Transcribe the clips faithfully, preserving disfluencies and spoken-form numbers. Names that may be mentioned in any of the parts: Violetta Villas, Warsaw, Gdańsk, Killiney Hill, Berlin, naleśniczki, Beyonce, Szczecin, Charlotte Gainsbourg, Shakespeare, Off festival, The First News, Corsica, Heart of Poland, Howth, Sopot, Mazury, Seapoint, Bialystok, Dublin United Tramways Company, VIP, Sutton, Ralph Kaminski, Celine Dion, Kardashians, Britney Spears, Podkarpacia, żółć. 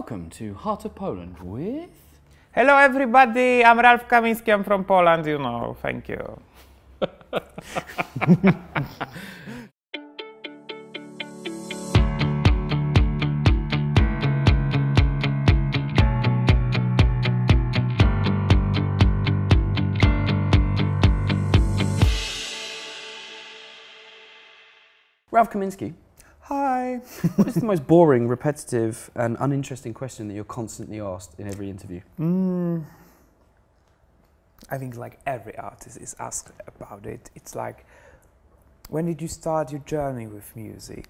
Welcome to Heart of Poland with... Hello everybody, I'm Ralph Kaminski, I'm from Poland, you know, thank you. Ralph Kaminski. Hi. What is the most boring, repetitive and uninteresting question that you're constantly asked in every interview? Mm. I think like every artist is asked about it. It's like, when did you start your journey with music?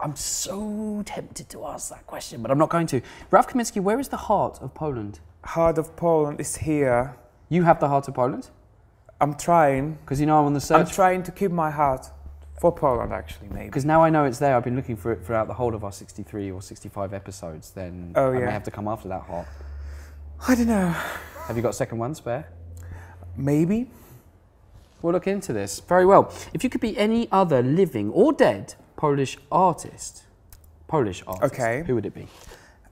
I'm so tempted to ask that question, but I'm not going to. Ralph Kaminski, where is the heart of Poland? Heart of Poland is here. You have the heart of Poland? I'm trying. Because you know I'm on the search. I'm trying to keep my heart. For Poland, actually, maybe. Because now I know it's there. I've been looking for it throughout the whole of our sixty-three or sixty-five episodes. Then oh, yeah. I may have to come after that heart. I don't know. Have you got a second one spare? Maybe. We'll look into this. Very well. If you could be any other living or dead Polish artist, Polish artist, okay. Who would it be?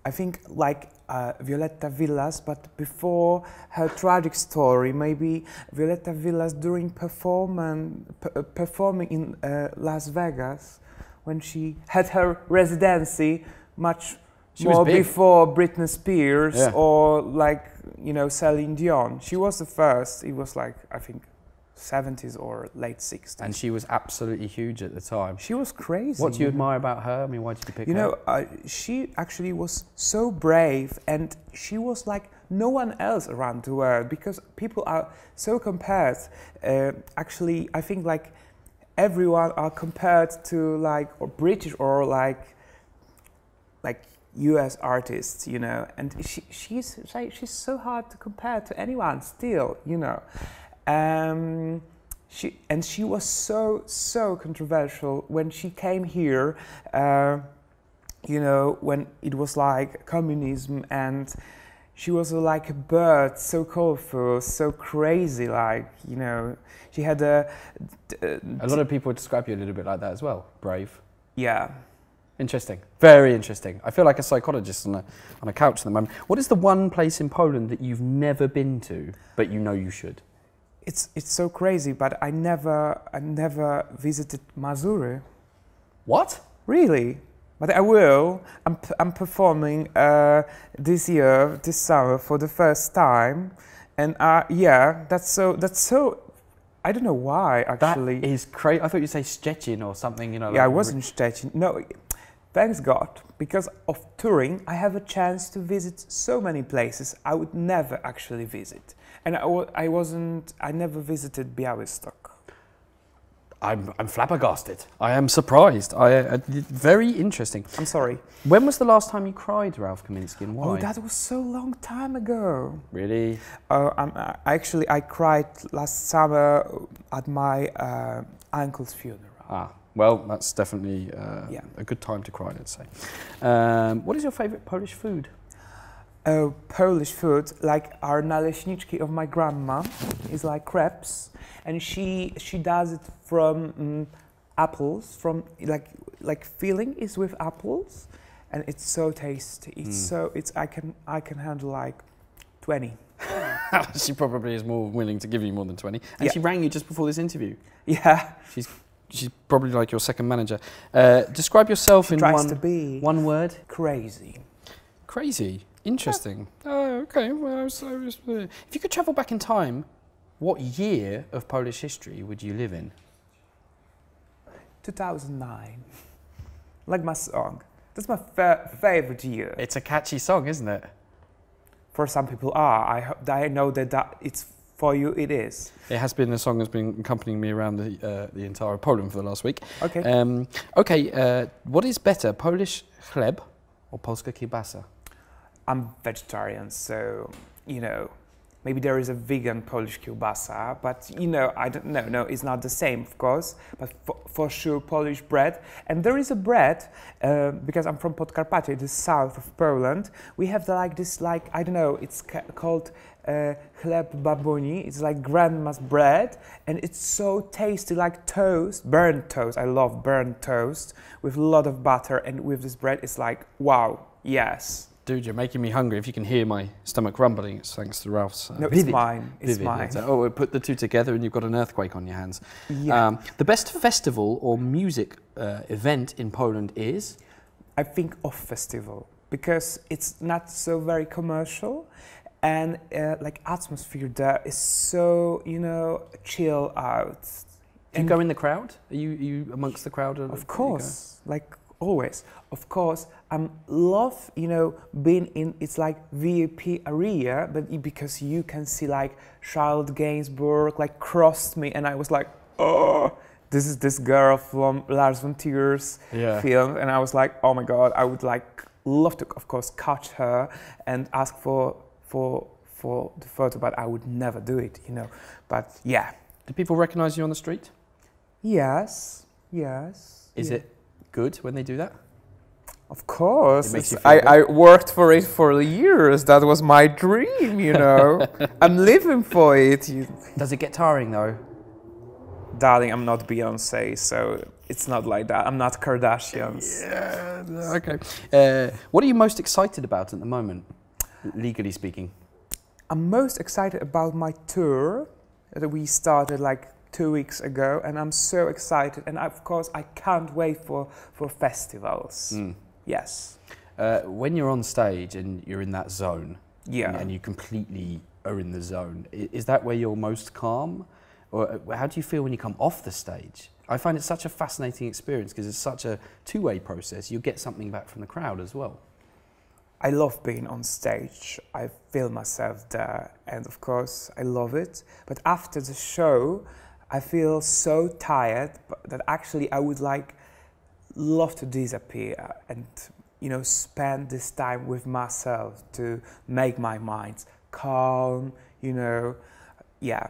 I think like uh, Violetta Villas, but before her tragic story, maybe Violetta Villas during performance, performing in uh, Las Vegas, when she had her residency, much she more before Britney Spears yeah. or like, you know, Celine Dion. She was the first, it was like, I think, seventies or late sixties. And she was absolutely huge at the time. She was crazy. What do you admire about her? I mean, why did you pick her? You know, uh, she actually was so brave, and she was like no one else around the world, because people are so compared. Uh, actually, I think like everyone are compared to like or British or like like U S artists, you know, and she she's she's so hard to compare to anyone still, you know. Um, she and she was so so controversial when she came here. Uh, you know, when it was like communism, and she was like a bird, so colorful, so crazy. Like, you know, she had a. A, a lot of people describe you a little bit like that as well. Brave. Yeah. Interesting. Very interesting. I feel like a psychologist on a on a couch at the moment. What is the one place in Poland that you've never been to, but you know you should? It's it's so crazy, but I never I never visited Mazury. What? Really? But I will. I'm I'm performing uh, this year, this summer, for the first time, and uh, yeah, that's so that's so. I don't know why actually. That is crazy. I thought you'd say Szczecin or something. You know. Yeah, like I was in Szczecin. No, thanks God, because of touring, I have a chance to visit so many places I would never actually visit. And I, I wasn't, I never visited Bialystok. I'm, I'm flabbergasted. I am surprised. I, uh, very interesting. I'm sorry. When was the last time you cried, Ralph Kaminski, and why? Oh, that was so long time ago. Really? Uh, I'm, I, actually, I cried last summer at my uh, uncle's funeral. Ah, well, that's definitely uh, yeah. a good time to cry, let's say. Um, what is your favourite Polish food? Uh, Polish food, like our naleśniczki of my grandma, is like crepes, and she she does it from mm, apples, from like like filling is with apples, and it's so tasty. It's mm. so it's I can I can handle like twenty. She probably is more willing to give you more than twenty, and yeah. she rang you just before this interview. Yeah, she's she's probably like your second manager. Uh, describe yourself she in tries one to be one word. Crazy. Crazy. Interesting. Yeah. Oh, okay. Well, so just, uh, if you could travel back in time, what year of Polish history would you live in? two thousand nine. Like my song. That's my fa favorite year. It's a catchy song, isn't it? For some people are. I hope I know that, that it's for you. It is. It has been a song that's been accompanying me around the uh, the entire Poland for the last week. Okay. Um, okay. Uh, what is better, Polish chleb or polska kibasa? I'm vegetarian, so, you know, maybe there is a vegan Polish kielbasa, but, you know, I don't know. No, it's not the same, of course, but for, for sure Polish bread. And there is a bread, uh, because I'm from Podkarpacia, the south of Poland. We have the, like this, like, I don't know, it's ca called uh, chleb babuni. It's like grandma's bread, and it's so tasty, like toast, burnt toast. I love burnt toast with a lot of butter, and with this bread, it's like, wow, yes. Dude, you're making me hungry. If you can hear my stomach rumbling, it's thanks to Ralph's. Uh, no, it's vivid. mine. It's vivid. mine. It's, uh, oh, put the two together and you've got an earthquake on your hands. Yeah. Um, the best festival or music uh, event in Poland is? I think Off Festival, because it's not so very commercial, and uh, like atmosphere there is so, you know, chill out. Do you go in the crowd? Are you, are you amongst the crowd? Of course, like always. Of course, I um, love, you know, being in, it's like V I P area, but because you can see like Charlotte Gainsbourg like crossed me and I was like, oh, this is this girl from Lars von Trier's yeah. film. And I was like, oh my God, I would like love to, of course, catch her and ask for, for, for the photo, but I would never do it, you know, but yeah. Do people recognize you on the street? Yes, yes. Is yeah. it good when they do that? Of course. It makes you feel I, I worked for it for years. That was my dream, you know. I'm living for it. Does it get tiring, though? Darling, I'm not Beyonce, so it's not like that. I'm not Kardashians. Yeah, okay. Uh, what are you most excited about at the moment, legally speaking? I'm most excited about my tour that we started like two weeks ago, and I'm so excited, and of course I can't wait for, for festivals. Mm. Yes. Uh, when you're on stage and you're in that zone, yeah. and, and you completely are in the zone, is that where you're most calm? Or how do you feel when you come off the stage? I find it such a fascinating experience because it's such a two-way process. You get something back from the crowd as well. I love being on stage, I feel myself there, and of course I love it, but after the show I feel so tired that actually I would like love to disappear and, you know, spend this time with myself to make my mind calm, you know, yeah.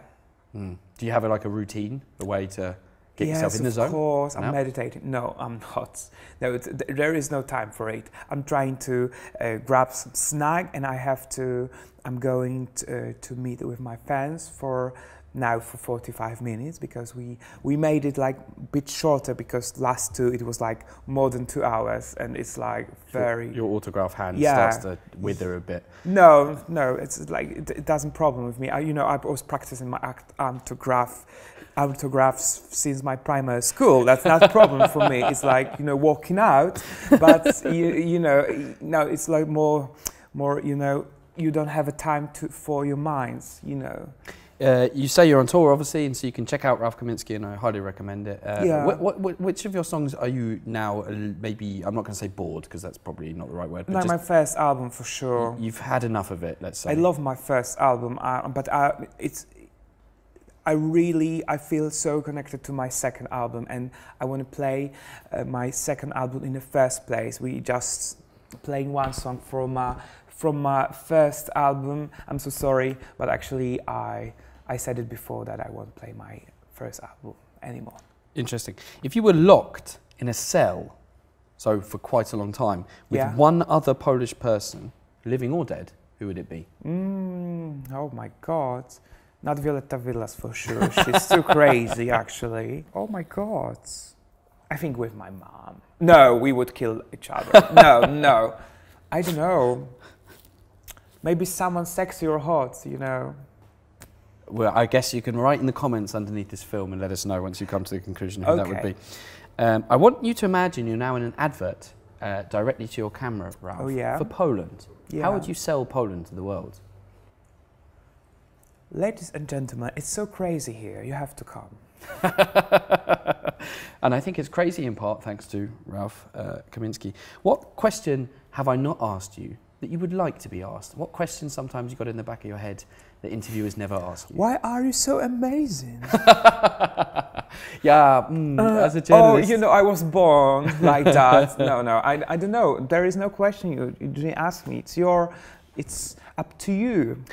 Mm. Do you have like a routine, a way to get yes, yourself in the zone? Yes, of course. I'm no? meditating. No, I'm not. No, it's, there is no time for it. I'm trying to uh, grab some snack, and I have to. I'm going to, uh, to meet with my fans for now for forty-five minutes because we we made it like a bit shorter because last two it was like more than two hours, and it's like very your, your autograph hand yeah. starts to wither a bit. No, no, it's like it, it doesn't problem with me. I, you know, I was practicing my act, autograph. autographs since my primary school. That's not a problem for me. It's like, you know, walking out, but you, you know, no, it's like more, more, you know, you don't have a time to, for your minds, you know. Uh, you say you're on tour, obviously, and so you can check out Ralph Kaminski, and I highly recommend it. Uh, yeah. What, what, which of your songs are you now, maybe, I'm not going to say bored, because that's probably not the right word. But no, my first album, for sure. You've had enough of it, let's say. I love my first album, uh, but I, it's, I really, I feel so connected to my second album, and I want to play uh, my second album in the first place. We just playing one song from my, from my first album. I'm so sorry, but actually I, I said it before that I won't play my first album anymore. Interesting. If you were locked in a cell, so for quite a long time, with yeah. one other Polish person, living or dead, who would it be? Mm, oh my God. Not Violetta Villas for sure, she's too crazy actually. Oh my God. I think with my mom. No, we would kill each other. No, no. I don't know. Maybe someone sexy or hot, you know. Well, I guess you can write in the comments underneath this film and let us know once you come to the conclusion who okay. that would be. Um, I want you to imagine you're now in an advert uh, directly to your camera, Ralph, oh, yeah? for Poland. Yeah. How would you sell Poland to the world? Ladies and gentlemen, it's so crazy here, you have to come. And I think it's crazy in part thanks to Ralph uh, Kaminski. What question have I not asked you that you would like to be asked? What question sometimes you got in the back of your head that interviewers never ask you? Why are you so amazing? yeah, mm, uh, as a journalist. Oh, you know, I was born like that. No, no, I, I don't know. There is no question you, you didn't ask me. It's your, it's up to you.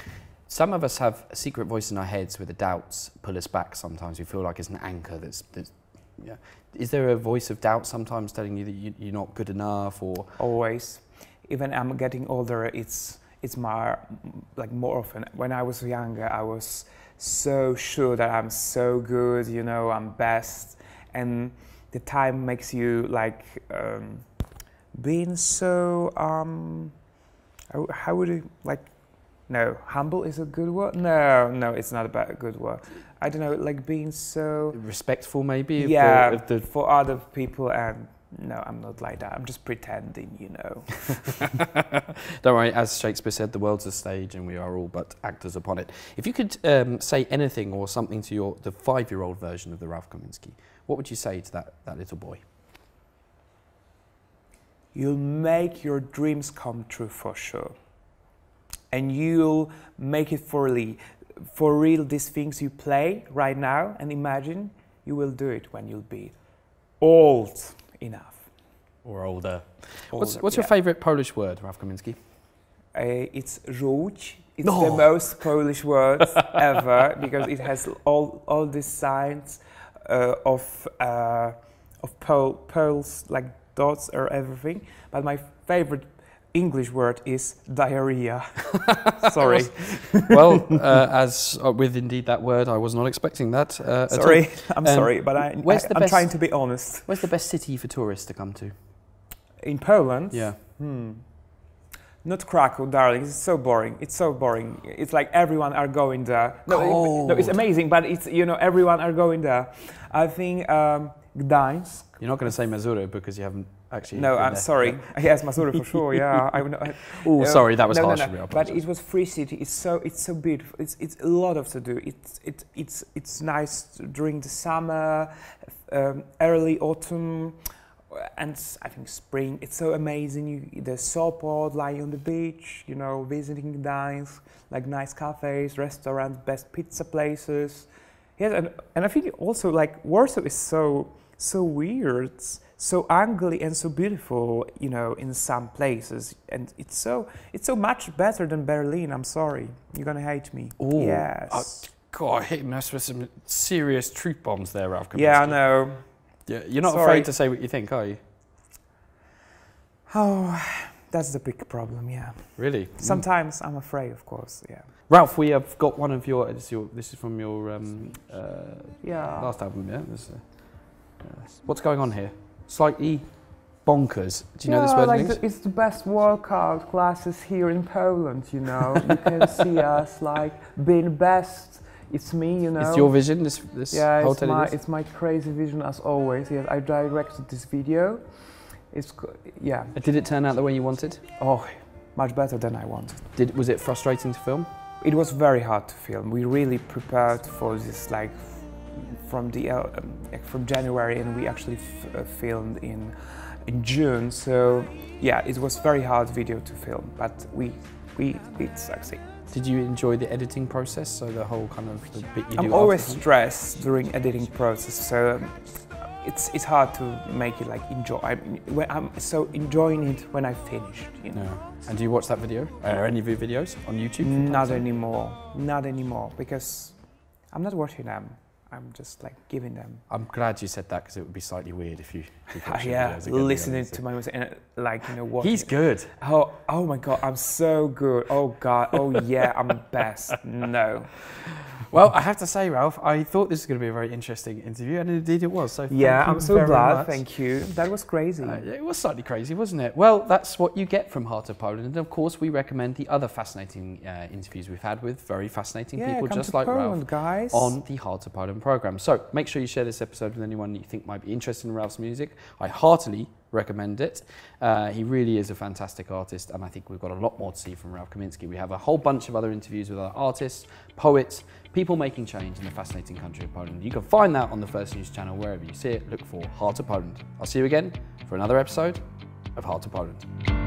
Some of us have a secret voice in our heads where the doubts pull us back sometimes. We feel like it's an anchor that's... that's yeah. Is there a voice of doubt sometimes telling you that you, you're not good enough or...? Always. Even I'm getting older, it's, it's my, like more often. When I was younger, I was so sure that I'm so good, you know, I'm best. And the time makes you like um, being so... Um, how would it, like, no, humble is a good word? No, no, it's not about a good word. I don't know, like being so... Respectful, maybe? Yeah, of the, of the... for other people, and no, I'm not like that. I'm just pretending, you know. Don't worry, as Shakespeare said, the world's a stage and we are all but actors upon it. If you could um, say anything or something to your the five-year-old version of the Ralph Kaminski, what would you say to that, that little boy? You'll make your dreams come true for sure. And you'll make it for real. For real, these things you play right now and imagine, you will do it when you'll be old enough. Or older. older what's what's yeah. your favourite Polish word, Ralph Kaminski? Uh, it's żółć. It's oh. the most Polish word ever because it has all, all these signs uh, of, uh, of pearl, pearls, like dots or everything. But my favourite English word is diarrhea. Sorry. Well, uh, as uh, with indeed that word, I was not expecting that. Uh, sorry, I'm um, sorry, but I, I, I'm trying to be honest. Where's the best city for tourists to come to? In Poland? Yeah. Hmm. Not Krakow, darling. It's so boring. It's so boring. It's like everyone are going there. No, it, no it's amazing, but it's, you know, everyone are going there. I think um, Gdańsk. You're not going to say Mazury because you haven't. Actually, no, I'm there. sorry. Yes, Mazury for sure. Yeah, I. I oh, uh, sorry, that was no, harsh. No, no. But it was free city. It's so it's so beautiful. It's it's a lot of to do. It's it it's it's nice during the summer, um, early autumn, and I think spring. It's so amazing. You, the Sopot, lying on the beach. You know, visiting Gdańsk, like nice cafes, restaurants, best pizza places. Yes, and and I think also like Warsaw is so so weird. So ugly and so beautiful, you know, in some places, and it's so it's so much better than Berlin. I'm sorry, you're gonna hate me. Ooh. Yes. Oh, God, hitting us with some serious truth bombs there, Ralph Kaminski. Yeah, I know. Yeah, you're not sorry. afraid to say what you think, are you? Oh, that's the big problem. Yeah. Really? Sometimes mm. I'm afraid, of course. Yeah. Ralph, we have got one of your. This is, your, this is from your um, uh, yeah. last album. Yeah. This, uh, yes. What's going on here? Slightly bonkers. Do you yeah, know this word? Like the, it's the best workout classes here in Poland, you know. You can see us like being best. It's me, you know. It's your vision, this, this yeah, whole it's my, it's my crazy vision as always. Yes, I directed this video. It's, yeah. Did it turn out the way you wanted? Oh, much better than I wanted. Did, was it frustrating to film? It was very hard to film. We really prepared for this, like, from the uh, from January, and we actually f uh, filmed in, in June. So yeah, it was very hard video to film, but we we did succeed. Did you enjoy the editing process? So the whole kind of the bit you do. I'm always stressed during editing process, so um, it's it's hard to make it like enjoy. I mean, when I'm so enjoying it when I finished, you know. Yeah. And do you watch that video or any of your videos on YouTube? Not anymore. Not anymore because I'm not watching them. I'm just like giving them. I'm glad you said that because it would be slightly weird if you. If you yeah, listening to my music and like you know what. He's good. Oh, oh my God, I'm so good. Oh God, oh yeah, I'm best. No. Well, I have to say, Ralph, I thought this was going to be a very interesting interview, and indeed it was. So yeah, I'm so glad. Much. Thank you. That was crazy. Uh, it was slightly crazy, wasn't it? Well, that's what you get from Heart of Poland, and of course, we recommend the other fascinating uh, interviews we've had with very fascinating yeah, people, come just to like Poland, Ralph, guys. On the Heart of Poland program. So make sure you share this episode with anyone you think might be interested in Ralph's music. I heartily recommend it. Uh, he really is a fantastic artist, and I think we've got a lot more to see from Ralph Kaminski. We have a whole bunch of other interviews with other artists, poets, people making change in the fascinating country of Poland. You can find that on the First News channel wherever you see it. Look for Heart of Poland. I'll see you again for another episode of Heart of Poland.